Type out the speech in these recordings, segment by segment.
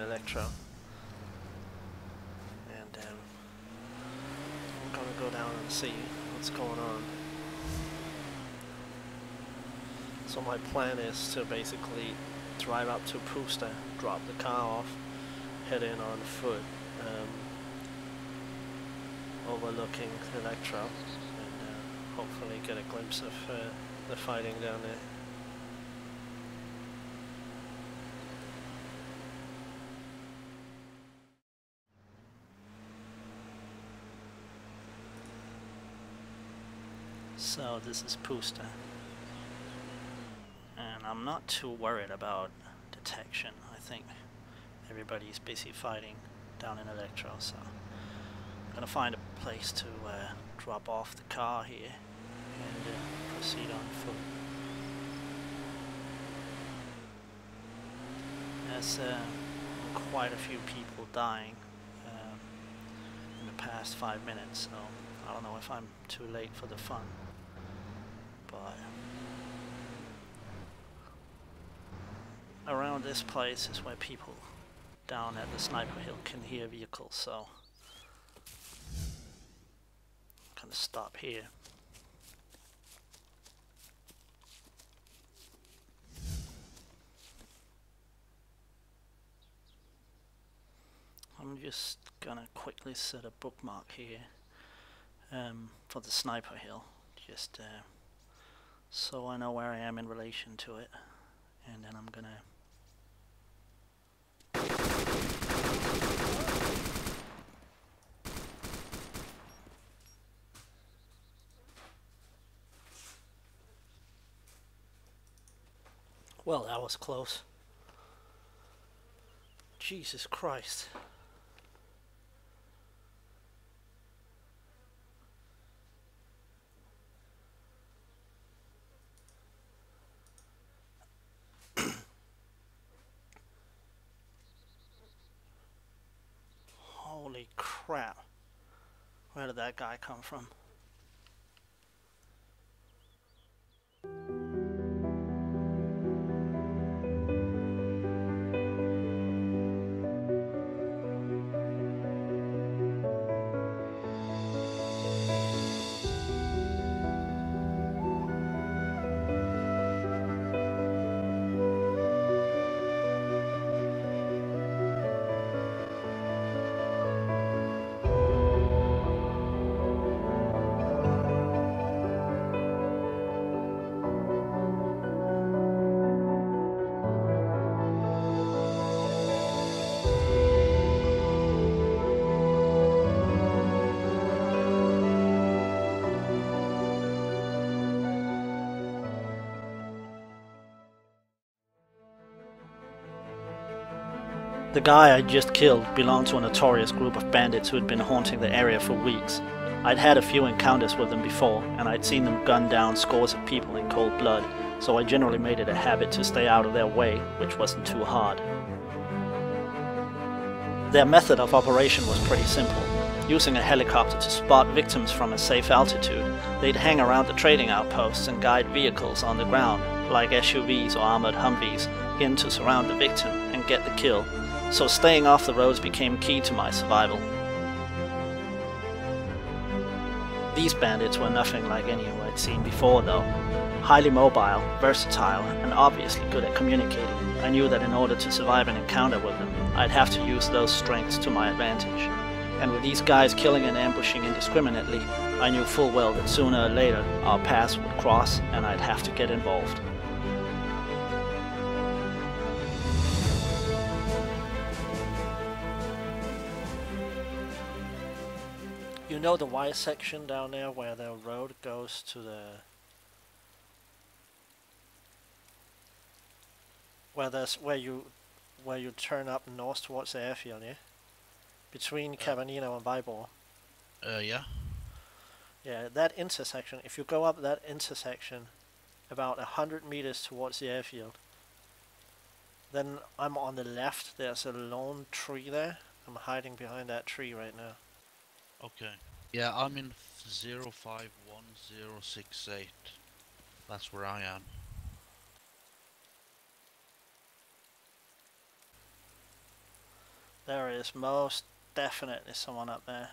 Electro, and I'm gonna go down and see what's going on. So my plan is to basically drive up to Pusta, drop the car off, head in on foot, overlooking Electro, and hopefully get a glimpse of the fighting down there. So this is Pusta, and I'm not too worried about detection. I think everybody's busy fighting down in Electro, so I'm gonna find a place to drop off the car here and proceed on foot. There's quite a few people dying in the past 5 minutes, so I don't know if I'm too late for the fun. But around this place is where people down at the Sniper Hill can hear vehicles, so I'm gonna stop here. I'm just gonna quickly set a bookmark here for the Sniper Hill, just so I know where I am in relation to it, and then I'm gonna well, that was close. Jesus Christ. Crap, where did that guy come from? The guy I just killed belonged to a notorious group of bandits who had been haunting the area for weeks. I'd had a few encounters with them before, and I'd seen them gun down scores of people in cold blood, so I generally made it a habit to stay out of their way, which wasn't too hard. Their method of operation was pretty simple. Using a helicopter to spot victims from a safe altitude, they'd hang around the trading outposts and guide vehicles on the ground, like SUVs or armored Humvees, in to surround the victim and get the kill. So staying off the roads became key to my survival. These bandits were nothing like any who I'd seen before though. Highly mobile, versatile, and obviously good at communicating, I knew that in order to survive an encounter with them, I'd have to use those strengths to my advantage. And with these guys killing and ambushing indiscriminately, I knew full well that sooner or later our paths would cross and I'd have to get involved. You know the Y section down there where the road goes to the... Where you turn up north towards the airfield, yeah? Between Cavanino and Viborg. Yeah. Yeah, that intersection, if you go up that intersection about 100 meters towards the airfield, then I'm on the left, there's a lone tree there. I'm hiding behind that tree right now. Okay. Yeah, I'm in 051068. That's where I am. There is most definitely someone up there.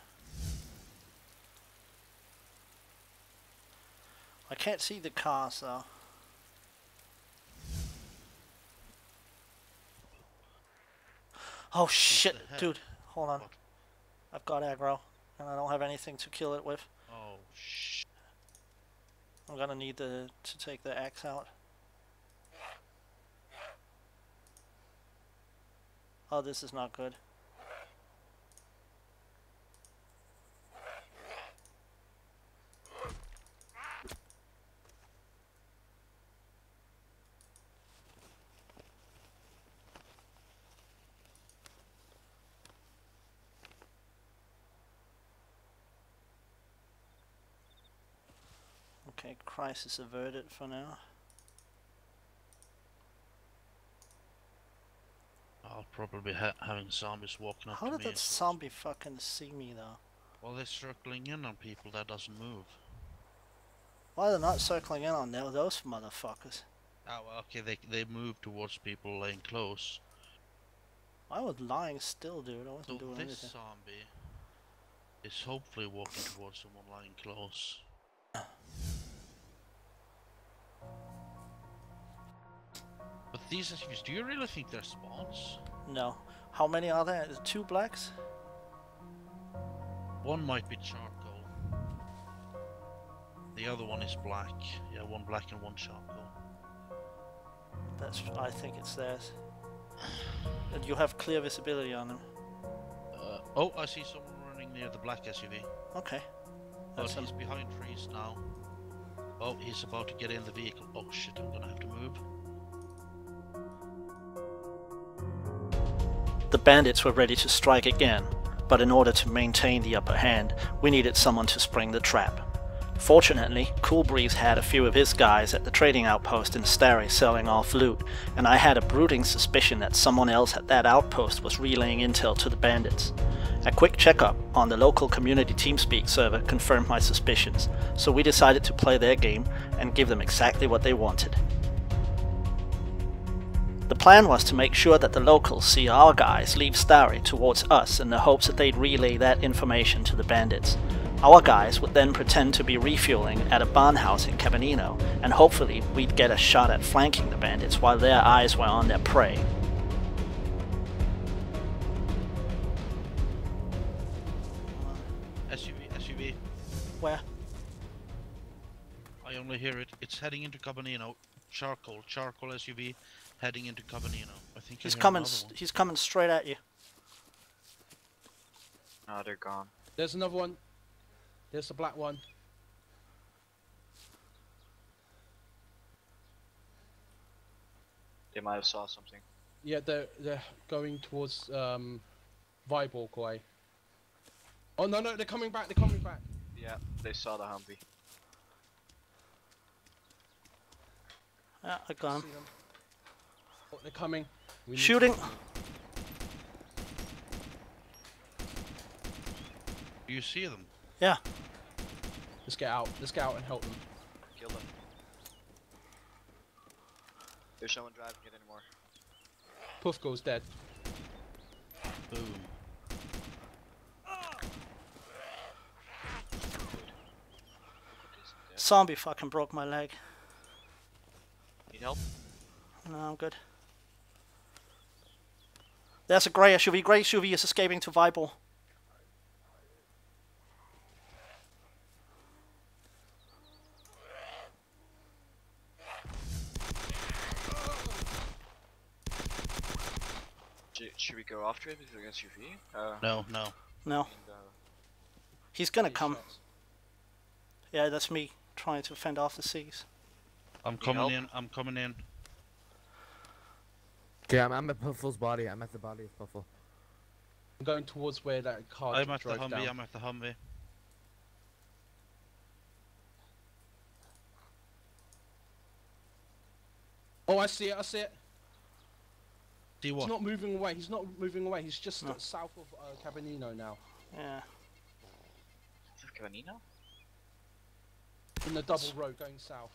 I can't see the cars though. Oh shit, dude, hold on. What? I've got aggro and I don't have anything to kill it with. Oh shit. I'm gonna need to take the axe out. Oh, this is not good. Okay, crisis averted for now. I'll probably be having zombies walking up to me. How did that zombie fucking see me though? Well, they're circling in on people that doesn't move. Why are they not circling in on those motherfuckers? Oh, okay, they move towards people laying close. I was lying still, dude. I wasn't doing anything. This zombie is hopefully walking towards someone lying close. But these SUVs, do you really think they're spawns? No. How many are there? Is it 2 blacks? One might be charcoal. The other one is black. Yeah, one black and one charcoal. That's. I think it's theirs. And you have clear visibility on them. Oh, I see someone running near the black SUV. Okay. But he's behind trees now. Oh, he's about to get in the vehicle. Oh shit, I'm gonna have to move. The bandits were ready to strike again, but in order to maintain the upper hand, we needed someone to spring the trap. Fortunately, Coolbreeze had a few of his guys at the trading outpost in Starry selling off loot, and I had a brooding suspicion that someone else at that outpost was relaying intel to the bandits. A quick checkup on the local community TeamSpeak server confirmed my suspicions, so we decided to play their game and give them exactly what they wanted. The plan was to make sure that the locals see our guys leave Starry towards us in the hopes that they'd relay that information to the bandits. Our guys would then pretend to be refueling at a barnhouse in Cabanino, and hopefully we'd get a shot at flanking the bandits while their eyes were on their prey. SUV. Where? I only hear it. It's heading into Cabanino. Charcoal SUV. Heading into Cabanino. I think he's coming straight at you. No, they're gone. There's another one. There's the black one. They might have saw something. Yeah, they're going towards Viborg way. Oh no, they're coming back. Yeah, they saw the Humvee. Yeah, I got him. They're coming. Shooting. Do you see them? Yeah. Let's get out. Let's get out and help them. Kill them. There's no one driving it anymore. Puff goes dead. Boom. Zombie fucking broke my leg. Need help? No, I'm good. There's a grey SUV. Grey SUV is escaping to Viborg. Should we go after it with the SUV? No. And, he's gonna come. Shots. Yeah, that's me trying to fend off the seas. I'm coming in. Okay, I'm at Puffle's body. I'm at the body of Puffle. I'm going towards where that car drove down. I'm at the Humvee. Oh, I see it. See what? He's not moving away. He's just south of Cabanino now. Yeah. South of Cabanino? In the double road going south.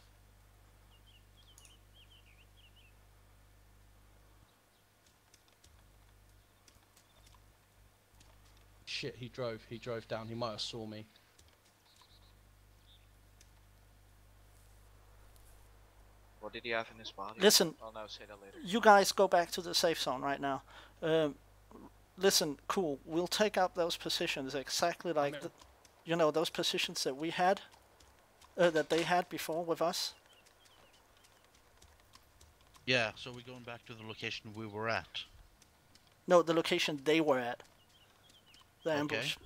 shit, he drove down, he might have saw me. What did he have in his body? Listen, I'll now say that later. You guys go back to the safe zone right now. Listen, cool, we'll take up those positions exactly like, you know, those positions that we had, that they had before with us. Yeah, so we're going back to the location we were at. No, the location they were at. The ambush.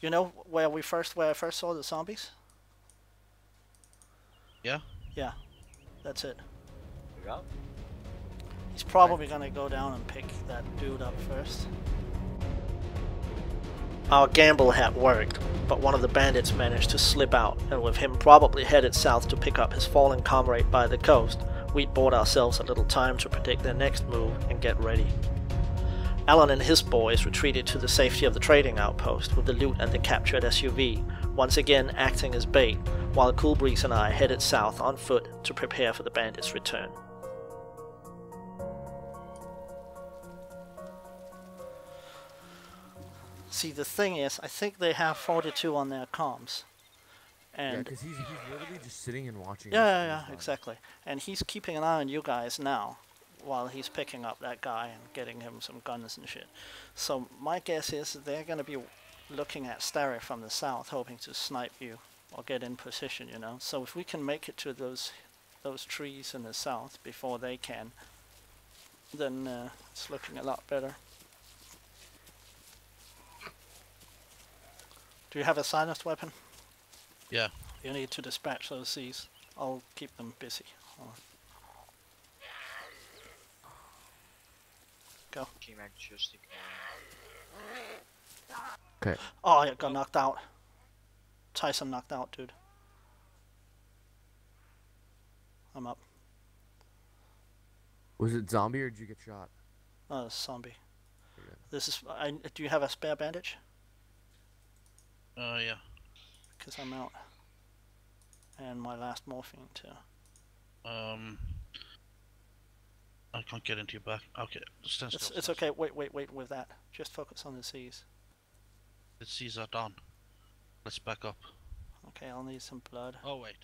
You know where we first, where I first saw the zombies? Yeah? Yeah, that's it. Yeah. He's probably gonna go down and pick that dude up first. Our gamble had worked, but one of the bandits managed to slip out, and with him probably headed south to pick up his fallen comrade by the coast, we bought ourselves a little time to predict their next move and get ready. Alan and his boys retreated to the safety of the trading outpost with the loot and the captured SUV, once again acting as bait, while Coolbreeze and I headed south on foot to prepare for the bandits' return. See, the thing is, I think they have 42 on their comms. And yeah, because he's literally just sitting and watching. Yeah, exactly. And he's keeping an eye on you guys now, while he's picking up that guy and getting him some guns and shit. So my guess is they're going to be looking at Starry from the south, hoping to snipe you or get in position, you know. So if we can make it to those trees in the south before they can, then it's looking a lot better. Do you have a silenced weapon? Yeah. You need to dispatch those Z's. I'll keep them busy. Go. Okay. Oh, I got knocked out. Tyson knocked out, dude. I'm up. Was it zombie or did you get shot? Oh, zombie. Okay. This is. Do you have a spare bandage? Yeah. Because I'm out. And my last morphine, too. I can't get into your back. Okay, stand still. It's okay, wait with that. Just focus on the C's. The C's are done. Let's back up. Okay, I'll need some blood. Oh, wait.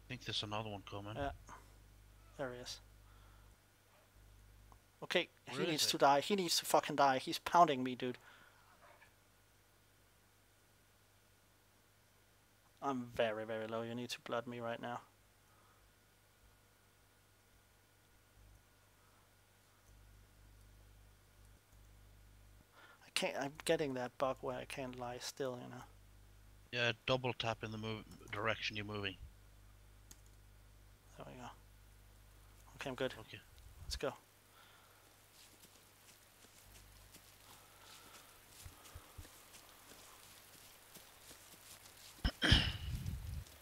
I think there's another one coming. Yeah. There he is. Okay, he needs to die. He needs to fucking die. He's pounding me, dude. I'm very, very low. You need to blood me right now. I can't. I'm getting that bug where I can't lie still, you know. Yeah, double tap in the direction you're moving. There we go. Okay, I'm good. Okay, let's go.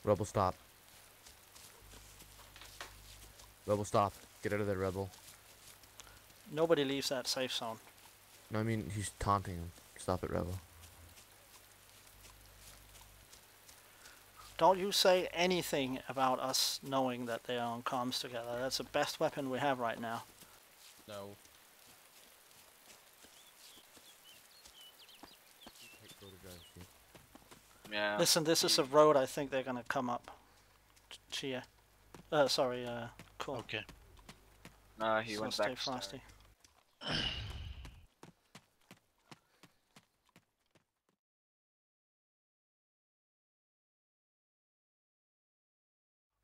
Rebel, stop. Rebel, stop. Get out of there, Rebel. Nobody leaves that safe zone. No, I mean, he's taunting him. Stop it, Rebel. Don't you say anything about us knowing that they are on comms together. That's the best weapon we have right now. No. Yeah. Listen, this is a road I think they're gonna come up. Chia. Sorry, cool. Okay. No, he went back. Stay frosty.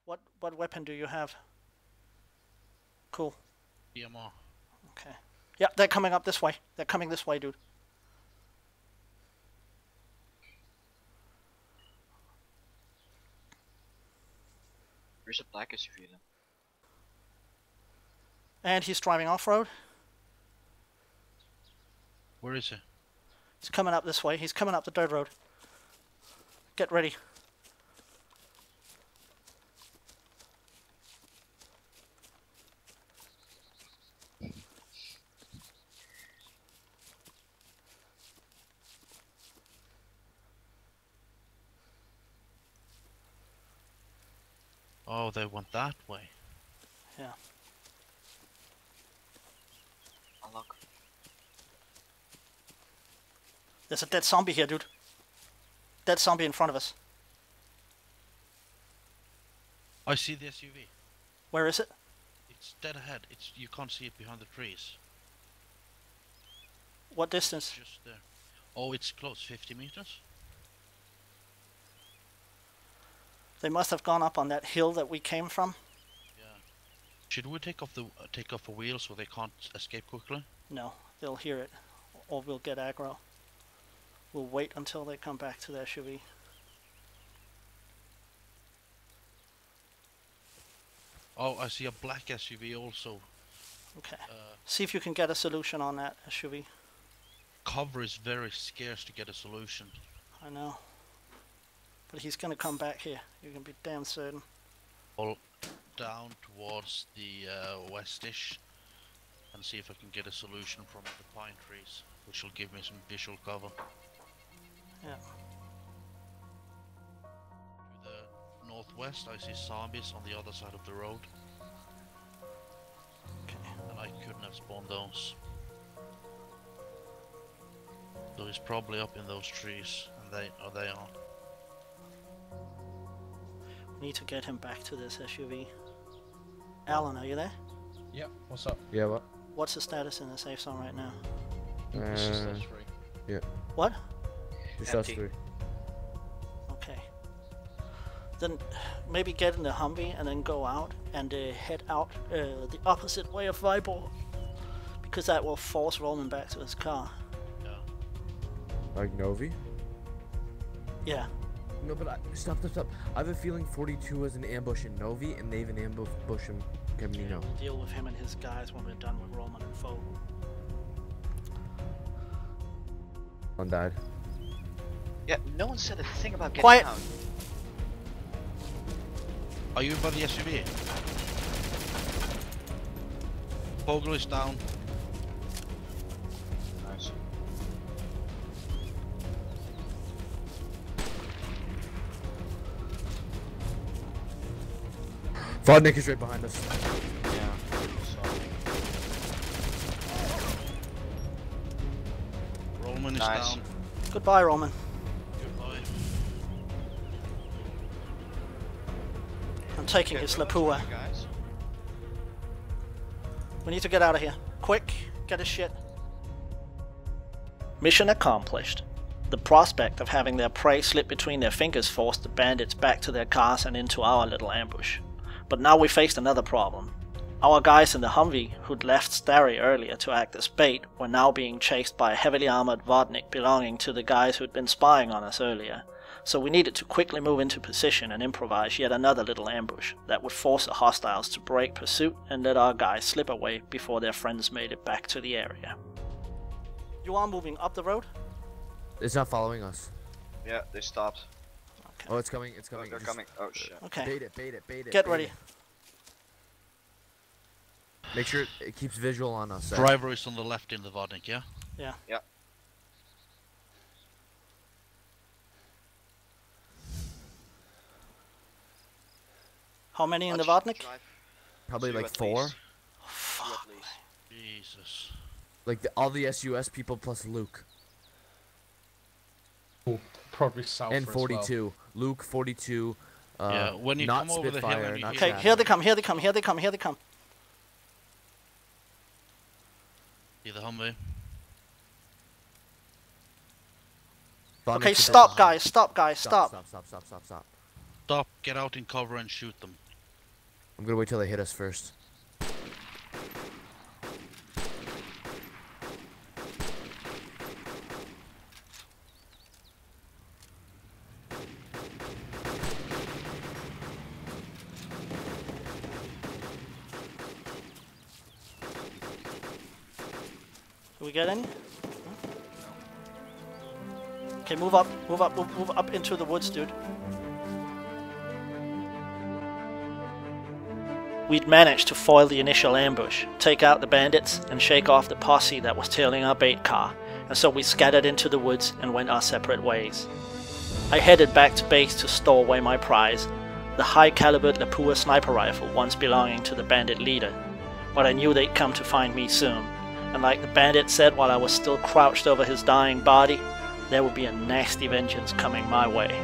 What weapon do you have? Cool. DMR. Okay. Yeah, they're coming up this way. They're coming this way, dude. There's a black SUV then. And he's driving off-road. Where is he? He's coming up this way. He's coming up the dirt road. Get ready. Oh, they went that way. Yeah. unlock. There's a dead zombie here, dude. Dead zombie in front of us. I see the SUV. Where is it? It's dead ahead. It's, you can't see it behind the trees. What distance? It's just there. Oh, it's close, 50 meters. They must have gone up on that hill that we came from. Yeah. Should we take off the wheel so they can't escape quickly? No, they'll hear it, or we'll get aggro. We'll wait until they come back to their SUV. Oh, I see a black SUV also. Okay. See if you can get a solution on that SUV. Cover is very scarce to get a solution. I know. But he's going to come back here. You can be damn certain. Well, down towards the westish and see if I can get a solution from the pine trees, which will give me some visual cover. Yeah. To the northwest, I see zombies on the other side of the road. Okay. And I couldn't have spawned those. So he's probably up in those trees, and they are. Need to get him back to this SUV. Alan, are you there? Yeah, what's up? Yeah, what? What's the status in the safe zone right now? It's just us three. Yeah. What? It's us three. Okay. Then maybe get in the Humvee and then go out and head out the opposite way of Viborg, because that will force Roman back to his car. Yeah. Like Novi? Yeah. No, but stop. I have a feeling 42 was an ambush in Novi, and they've an ambush in Camino. Yeah, we'll deal with him and his guys when we're done with Roman and Foe. One died. Yeah, no one said a thing about getting Quiet. Out. Are you above the SUV? Bogle is down. Nice. Vodnik is right behind us. Yeah, sorry. Roman is down. Goodbye, Roman. Goodbye. I'm taking his Lapua. We need to get out of here. Quick, get his shit. Mission accomplished. The prospect of having their prey slip between their fingers forced the bandits back to their cars and into our little ambush. But now we faced another problem. Our guys in the Humvee, who'd left Starry earlier to act as bait, were now being chased by a heavily armored Vodnik belonging to the guys who'd been spying on us earlier, so we needed to quickly move into position and improvise yet another little ambush that would force the hostiles to break pursuit and let our guys slip away before their friends made it back to the area. You are moving up the road? It's not following us. Yeah, they stopped. Okay. Oh, it's coming. Oh, they're coming. Oh, shit. Okay. Bait it. Get ready. Make sure it keeps visual on us. Driver is on the left in the Vodnik, yeah? Yeah. Yeah. How many in the Vodnik? Probably like 4. Oh, fuck. Jesus. Like all the SUS people plus Luke. Ooh. Probably south and 42. Well. Luke 42. Yeah, when you not come Spitfire, over the hill, okay, here they come. See the Humvee. Okay, stop guys, stop. Stop. Stop, get out in cover and shoot them. I'm gonna wait till they hit us first. We get any? Okay, move up into the woods, dude. We'd managed to foil the initial ambush, take out the bandits, and shake off the posse that was tailing our bait car, and so we scattered into the woods and went our separate ways. I headed back to base to store away my prize, the high-calibered Lapua sniper rifle once belonging to the bandit leader, but I knew they'd come to find me soon. And like the bandit said while I was still crouched over his dying body, there would be a nasty vengeance coming my way.